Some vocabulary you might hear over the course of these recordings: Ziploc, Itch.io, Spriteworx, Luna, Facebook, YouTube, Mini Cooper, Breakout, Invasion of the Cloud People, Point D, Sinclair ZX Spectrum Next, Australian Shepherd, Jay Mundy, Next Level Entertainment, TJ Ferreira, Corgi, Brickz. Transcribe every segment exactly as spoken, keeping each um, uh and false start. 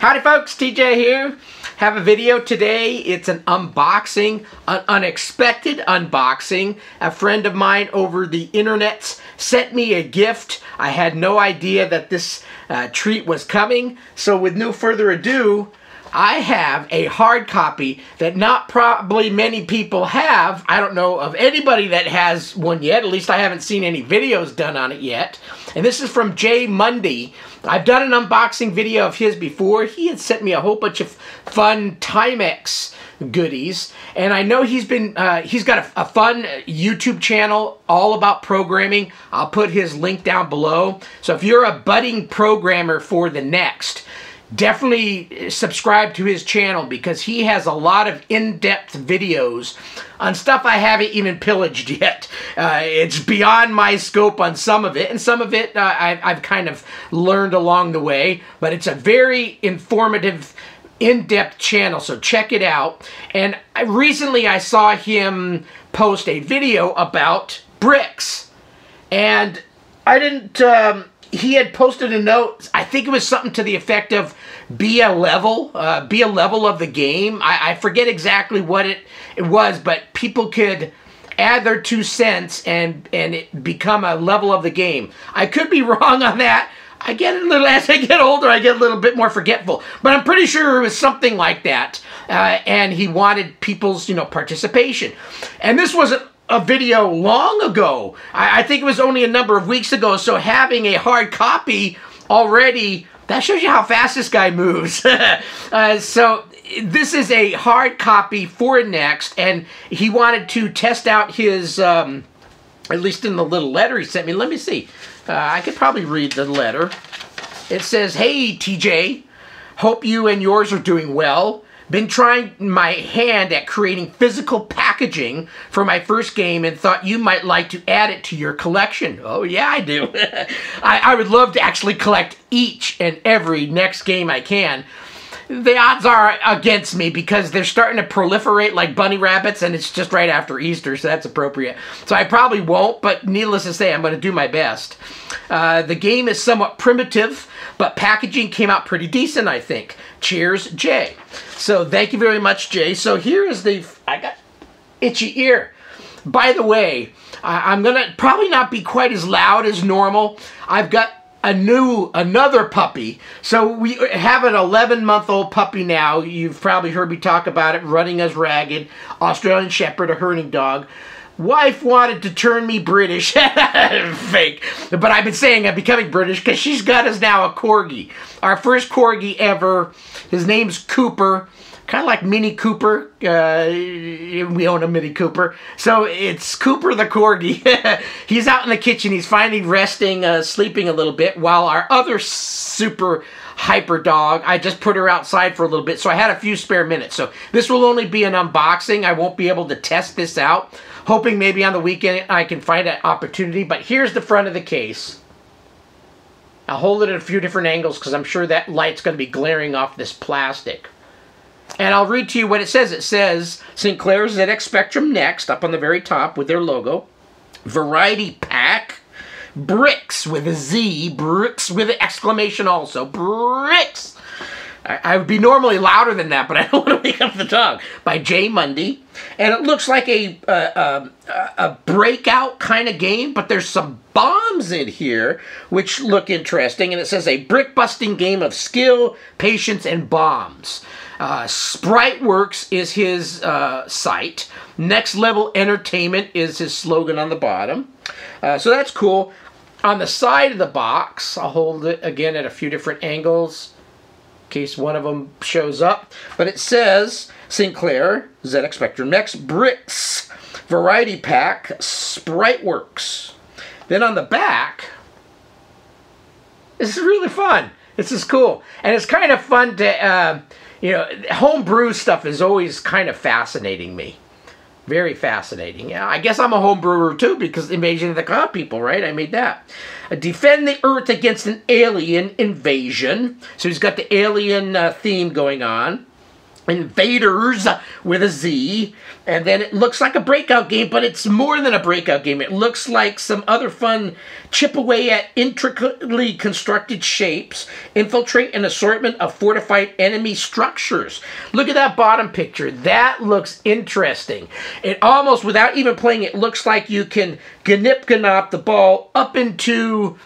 Howdy folks, T J here. Have a video today. It's an unboxing, an unexpected unboxing. A friend of mine over the internet sent me a gift. I had no idea that this uh, treat was coming. So with no further ado, I have a hard copy that not probably many people have. I don't know of anybody that has one yet. At least I haven't seen any videos done on it yet. And this is from Jay Mundy. I've done an unboxing video of his before. He had sent me a whole bunch of fun Timex goodies, and I know he's been uh, he's got a, a fun YouTube channel all about programming. I'll put his link down below. So if you're a budding programmer for the Next, definitely subscribe to his channel because he has a lot of in-depth videos on stuff I haven't even pillaged yet. Uh, it's beyond my scope on some of it, and some of it uh, I, I've kind of learned along the way, but it's a very informative, in-depth channel, so check it out. And I, recently I saw him post a video about Brickz, and I didn't... Um, He had posted a note, I think it was something to the effect of, be a level, uh, be a level of the game. I, I forget exactly what it, it was, but people could add their two cents and, and it become a level of the game. I could be wrong on that. I get a little, as I get older, I get a little bit more forgetful. But I'm pretty sure it was something like that. Uh, and he wanted people's, you know, participation. And this wasn't a video long ago. I, I think it was only a number of weeks ago, so having a hard copy already, that shows you how fast this guy moves. uh, so this is a hard copy for Next, and he wanted to test out his, um, at least in the little letter he sent me. Let me see. Uh, I could probably read the letter. It says, "Hey T J, hope you and yours are doing well. Been trying my hand at creating physical packaging for my first game and thought you might like to add it to your collection." Oh, yeah, I do. I, I would love to actually collect each and every Next game I can. The odds are against me because they're starting to proliferate like bunny rabbits, and it's just right after Easter, so that's appropriate. So I probably won't, but needless to say, I'm going to do my best. Uh, the game is somewhat primitive, but packaging came out pretty decent, I think. Cheers, Jay. So thank you very much, Jay. So here is the... I got itchy ear. By the way, I, I'm going to probably not be quite as loud as normal. I've got a new, another puppy. So we have an eleven month old puppy now. You've probably heard me talk about it, running as ragged. Australian Shepherd, a herding dog. Wife wanted to turn me British. Fake. But I've been saying I'm becoming British because she's got us now a corgi. Our first corgi ever. His name's Cooper. Kind of like Mini Cooper. Uh, we own a Mini Cooper. So it's Cooper the corgi. He's out in the kitchen. He's finally resting, uh, sleeping a little bit, while our other super hyper dog, I just put her outside for a little bit. So I had a few spare minutes. So this will only be an unboxing. I won't be able to test this out. Hoping maybe on the weekend I can find an opportunity. But here's the front of the case. I'll hold it at a few different angles because I'm sure that light's going to be glaring off this plastic. And I'll read to you what it says. It says, Sinclair Z X Spectrum Next, up on the very top with their logo. Variety Pack. Brickz with a Z. Brickz with an exclamation also. Brickz. I, I would be normally louder than that, but I don't want to wake up the dog. By Jay Mundy. And it looks like a, uh, uh, a breakout kind of game, but there's some bombs in here, which look interesting. And it says, a brick-busting game of skill, patience, and bombs. Uh, Spriteworx is his uh, site. Next Level Entertainment is his slogan on the bottom. Uh, so that's cool. On the side of the box, I'll hold it again at a few different angles in case one of them shows up. But it says Sinclair Z X Spectrum Next, Brickz, Variety Pack, Spriteworx. Then on the back, this is really fun. This is cool. And it's kind of fun to... Uh, You know, homebrew stuff is always kind of fascinating me. Very fascinating. Yeah, I guess I'm a homebrewer too because Invasion of the Cloud People, right? I made that. Defend the Earth against an alien invasion. So he's got the alien uh, theme going on. Invaders with a Z, and then it looks like a breakout game, but it's more than a breakout game. It looks like some other fun chip away at intricately constructed shapes, infiltrate an assortment of fortified enemy structures. Look at that bottom picture. That looks interesting. It almost, without even playing, it looks like you can gnip-gnop the ball up into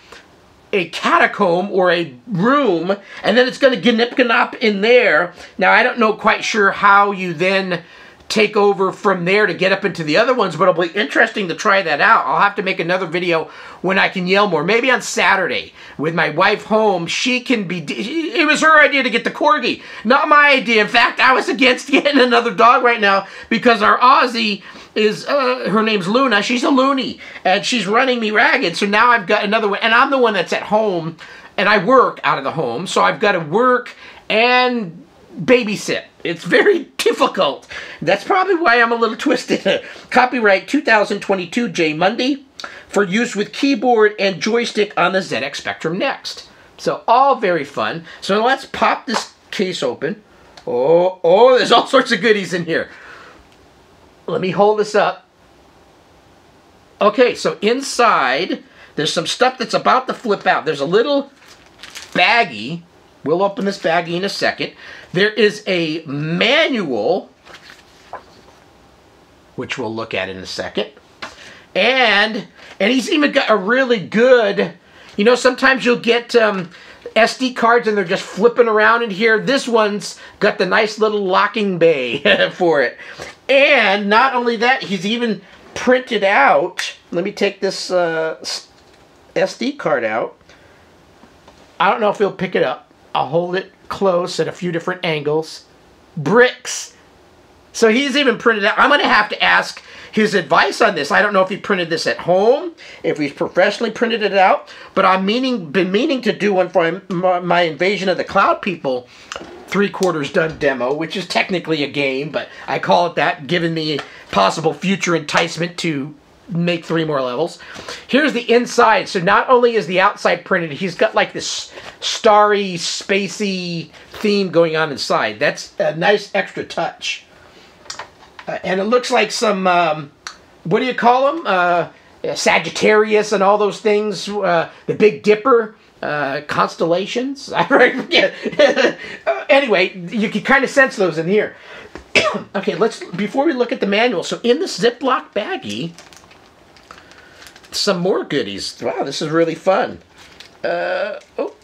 a catacomb or a room, and then it's going to gnip-gnop in there. Now, I don't know quite sure how you then take over from there to get up into the other ones, but it'll be interesting to try that out. I'll have to make another video when I can yell more. Maybe on Saturday with my wife home, she can be... It was her idea to get the Corgi, not my idea. In fact, I was against getting another dog right now because our Aussie is... Uh, her name's Luna. She's a loony, and she's running me ragged, so now I've got another one, and I'm the one that's at home, and I work out of the home, so I've got to work and babysit. It's very difficult. That's probably why I'm a little twisted. Copyright two thousand twenty-two Jay Mundy for use with keyboard and joystick on the Z X Spectrum Next. So all very fun. So let's pop this case open. Oh, oh, there's all sorts of goodies in here. Let me hold this up. Okay, so inside there's some stuff that's about to flip out. There's a little baggie. We'll open this baggie in a second. There is a manual, which we'll look at in a second. And and he's even got a really good, you know, sometimes you'll get um, S D cards and they're just flipping around in here. This one's got the nice little locking bay for it. And not only that, he's even printed out. Let me take this uh, S D card out. I don't know if he'll pick it up. I'll hold it close at a few different angles. Brickz. So he's even printed out. I'm going to have to ask his advice on this. I don't know if he printed this at home, if he's professionally printed it out, but I've meaning, been meaning to do one for my, my Invasion of the Cloud People three-quarters done demo, which is technically a game, but I call it that, given the possible future enticement to make three more levels. Here's the inside. So not only is the outside printed, he's got like this starry, spacey theme going on inside. That's a nice extra touch. Uh, and it looks like some, um, what do you call them? Uh, Sagittarius and all those things. Uh, the Big Dipper. Uh, constellations. I forget. Anyway, you can kind of sense those in here. Okay, let's, before we look at the manual. So in the Ziploc baggie, some more goodies. Wow, this is really fun. Uh, oh,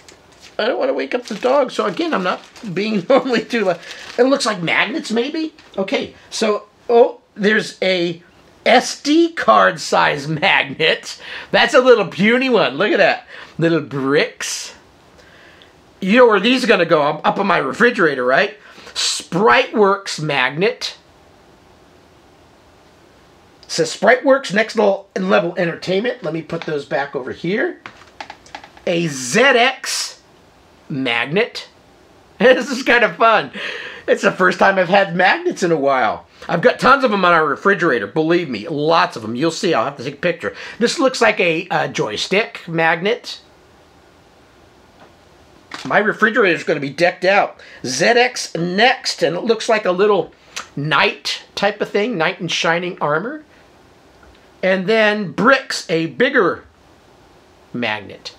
I don't want to wake up the dog. So again, I'm not being normally too loud. It looks like magnets, maybe? Okay, so, oh, there's a S D card size magnet. That's a little puny one. Look at that. Little Brickz. You know where these are going to go? I'm up on my refrigerator, right? Spriteworx magnet. It says Spriteworx Next Level Entertainment. Let me put those back over here. A Z X magnet. This is kind of fun. It's the first time I've had magnets in a while. I've got tons of them on our refrigerator, believe me. Lots of them. You'll see. I'll have to take a picture. This looks like a, a joystick magnet. My refrigerator is going to be decked out. Z X Next, and it looks like a little knight type of thing. Knight in shining armor. And then Brickz, a bigger magnet.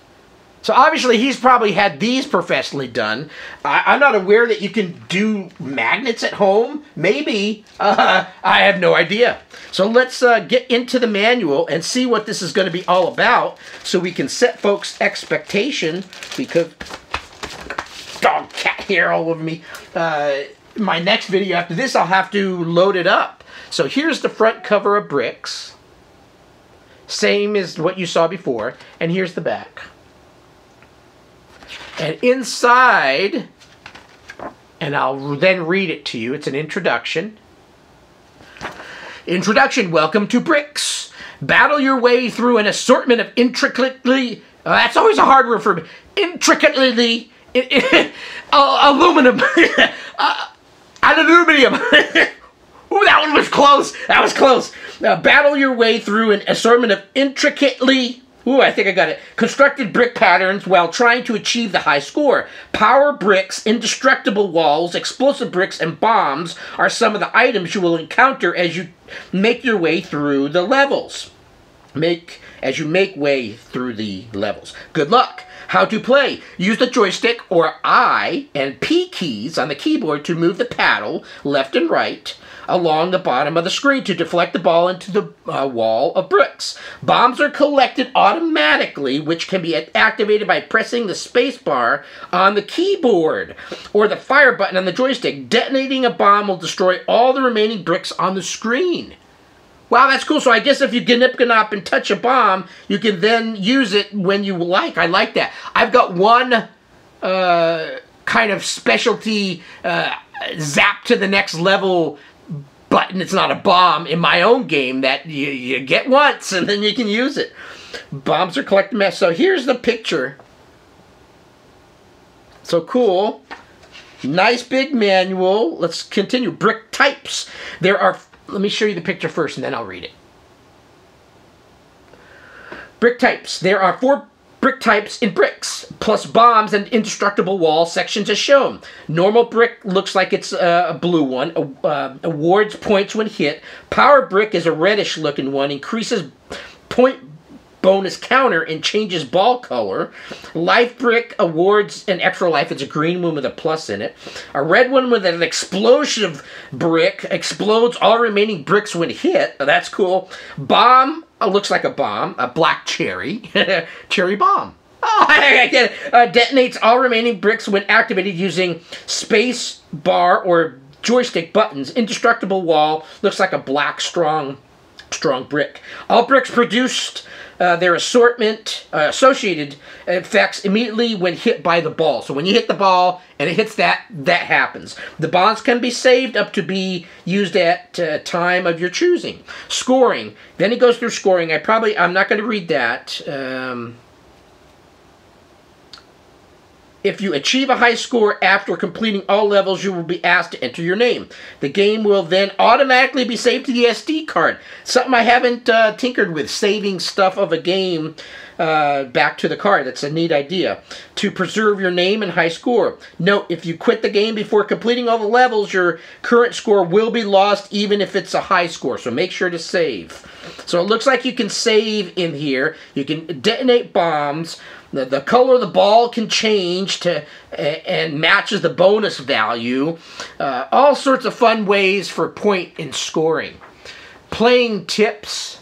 So obviously he's probably had these professionally done. I, I'm not aware that you can do magnets at home. Maybe. Uh, I have no idea. So let's uh, get into the manual and see what this is going to be all about so we can set folks' expectation, because dog cat hair all over me. Uh, my next video after this, I'll have to load it up. So here's the front cover of Brickz. Same as what you saw before. And here's the back. And inside, and I'll then read it to you, it's an introduction. Introduction, welcome to Brickz. Battle your way through an assortment of intricately, uh, that's always a hard word for me, intricately, in, in, uh, aluminum, uh, aluminium. Ooh, that one was close, that was close. Uh, battle your way through an assortment of intricately Ooh, I think I got it. Constructed brick patterns while trying to achieve the high score. Power bricks, indestructible walls, explosive bricks, and bombs are some of the items you will encounter as you make your way through the levels. Make as you make way through the levels. Good luck. How to play. Use the joystick or I and P keys on the keyboard to move the paddle left and right along the bottom of the screen to deflect the ball into the uh, wall of bricks. Bombs are collected automatically, which can be activated by pressing the space bar on the keyboard or the fire button on the joystick. Detonating a bomb will destroy all the remaining bricks on the screen. Wow, that's cool. So I guess if you gnippin' up and touch a bomb, you can then use it when you like. I like that. I've got one uh, kind of specialty uh, zap to the next level button. It's not a bomb in my own game that you, you get once and then you can use it. Bombs are collected mess. So here's the picture. So cool. Nice big manual. Let's continue. Brick types. There are... Let me show you the picture first, and then I'll read it. Brick types. There are four brick types in Brickz, plus bombs and indestructible wall sections as shown. Normal brick looks like it's uh, a blue one. Uh, awards points when hit. Power brick is a reddish-looking one. Increases point bonus counter and changes ball color. Life brick awards an extra life. It's a green one with a plus in it. A red one with an explosive brick. Explodes all remaining bricks when hit. Oh, that's cool. Bomb. Oh, looks like a bomb. A black cherry. Cherry bomb. Oh, I get it. Uh, detonates all remaining bricks when activated using space bar or joystick buttons. Indestructible wall. Looks like a black strong, strong brick. All bricks produced... Uh, their assortment, uh, associated effects immediately when hit by the ball. So when you hit the ball and it hits that, that happens. The bombs can be saved up to be used at uh, time of your choosing. Scoring. Then it goes through scoring. I probably, I'm not going to read that. Um, if you achieve a high score after completing all levels, you will be asked to enter your name. The game will then automatically be saved to the S D card. Something I haven't uh, tinkered with, saving stuff of a game uh, back to the card. That's a neat idea. To preserve your name and high score. Note, if you quit the game before completing all the levels, your current score will be lost even if it's a high score. So make sure to save. So it looks like you can save in here. You can detonate bombs. The, the color of the ball can change to uh, and matches the bonus value. Uh, all sorts of fun ways for point and scoring. Playing tips.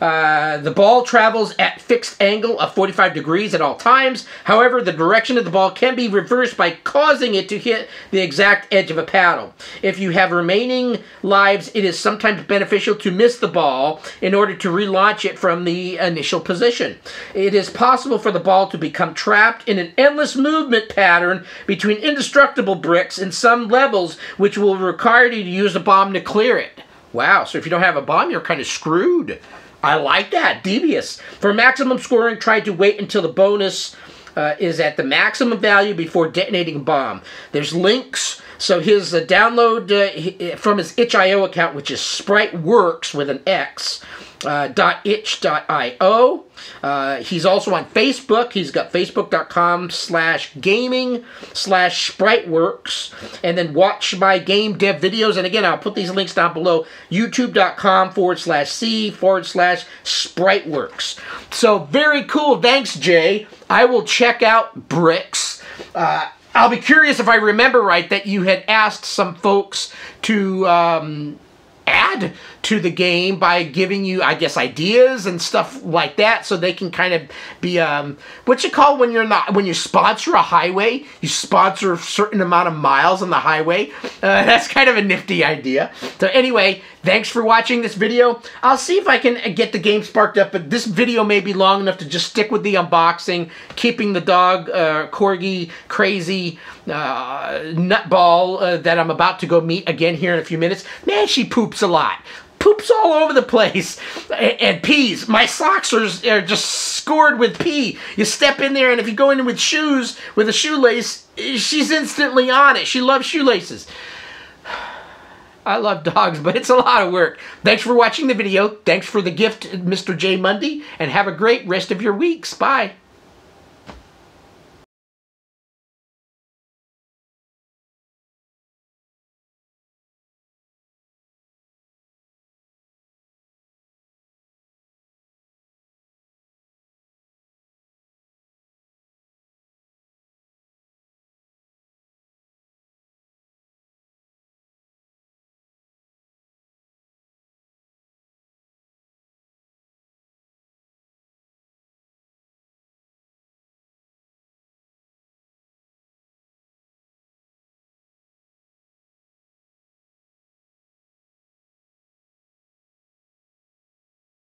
Uh, the ball travels at fixed angle of forty-five degrees at all times. However, the direction of the ball can be reversed by causing it to hit the exact edge of a paddle. If you have remaining lives, it is sometimes beneficial to miss the ball in order to relaunch it from the initial position. It is possible for the ball to become trapped in an endless movement pattern between indestructible bricks in some levels, which will require you to use a bomb to clear it. Wow, so if you don't have a bomb, you're kind of screwed. I like that. Devious. For maximum scoring, try to wait until the bonus uh, is at the maximum value before detonating a bomb. There's links. So his uh, download uh, from his itch dot i o account, which is Spriteworx with an X, uh, .itch dot i o. Uh, he's also on Facebook. He's got facebook.com slash gaming slash Spriteworx. And then watch my game dev videos. And again, I'll put these links down below. YouTube.com forward slash C forward slash Spriteworx. So very cool. Thanks, Jay. I will check out Brickz. Uh, I'll be curious if I remember right that you had asked some folks to... Um, add to the game by giving you, I guess, ideas and stuff like that, so they can kind of be um, what you call when you're not when you sponsor a highway, you sponsor a certain amount of miles on the highway. Uh, that's kind of a nifty idea. So anyway, thanks for watching this video. I'll see if I can get the game sparked up, but this video may be long enough to just stick with the unboxing, keeping the dog, uh, corgi, crazy uh, nutball uh, that I'm about to go meet again here in a few minutes. Man, she poops a lot. Poops all over the place. And, and pees. My socks are, are just scored with pee. You step in there, and if you go in with shoes, with a shoelace, she's instantly on it. She loves shoelaces. I love dogs, but it's a lot of work. Thanks for watching the video. Thanks for the gift, Mister Jay Mundy, and have a great rest of your weeks. Bye.